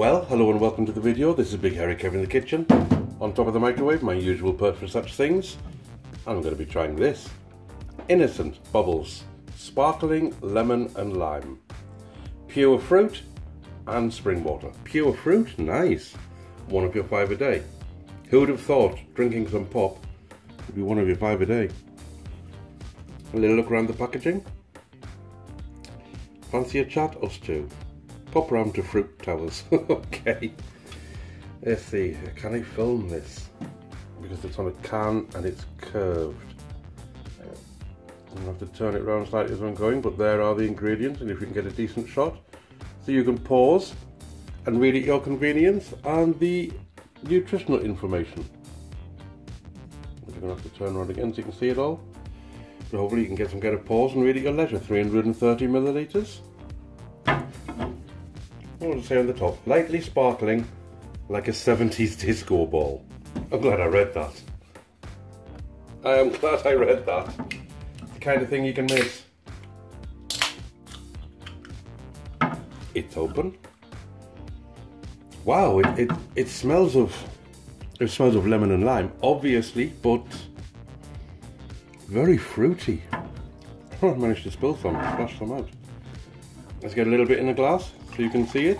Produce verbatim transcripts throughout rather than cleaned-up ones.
Well, hello and welcome to the video. This is Big Hairy Kev in the kitchen. On top of the microwave, my usual perch for such things. I'm going to be trying this. Innocent Bubbles. Sparkling lemon and lime. Pure fruit and spring water. Pure fruit? Nice. One of your five a day. Who would have thought drinking some pop would be one of your five a day? A little look around the packaging. Fancy a chat? Us two. Pop round to fruit towers. Okay. Let's see. Can I film this? Because it's on a can and it's curved. I'm going to have to turn it round slightly as I'm going, but there are the ingredients, and if you can get a decent shot. So you can pause and read at your convenience, and the nutritional information. You're going to have to turn around again so you can see it all. So hopefully you can get some get a pause and read at your leisure. three hundred thirty millilitres. What does it say on the top? Lightly sparkling like a seventies disco ball. I'm glad I read that. I am glad I read that. It's the kind of thing you can miss. It's open. Wow, it, it, it smells of it smells of lemon and lime, obviously, but very fruity. Oh, I managed to spill some, splash some out. Let's get a little bit in the glass so you can see it.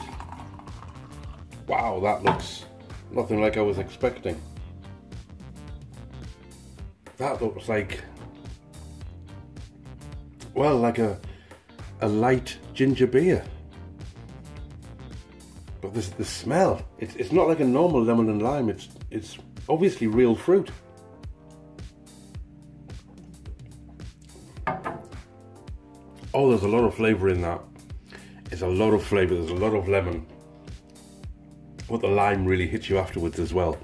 Wow, that looks nothing like I was expecting. That looks like, well, like a, a light ginger beer. But this, the smell, it's, it's not like a normal lemon and lime, it's, it's obviously real fruit. Oh, there's a lot of flavour in that. It's a lot of flavour, there's a lot of lemon. But the lime really hits you afterwards as well.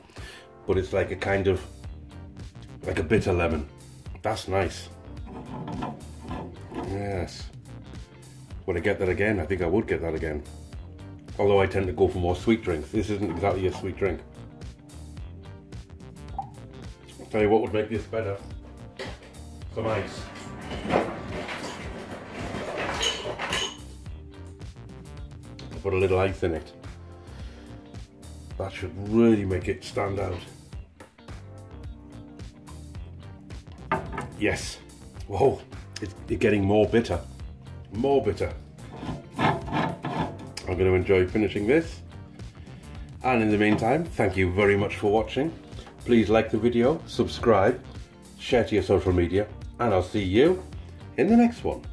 But it's like a kind of, like a bitter lemon. That's nice. Yes. Would I get that again? I think I would get that again. Although I tend to go for more sweet drinks. This isn't exactly a sweet drink. I'll tell you what would make this better. Some ice. I'll put a little ice in it. That should really make it stand out. Yes. Whoa. It's getting more bitter. More bitter. I'm going to enjoy finishing this, and in the meantime, thank you very much for watching. Please like the video, subscribe, share to your social media, and I'll see you in the next one.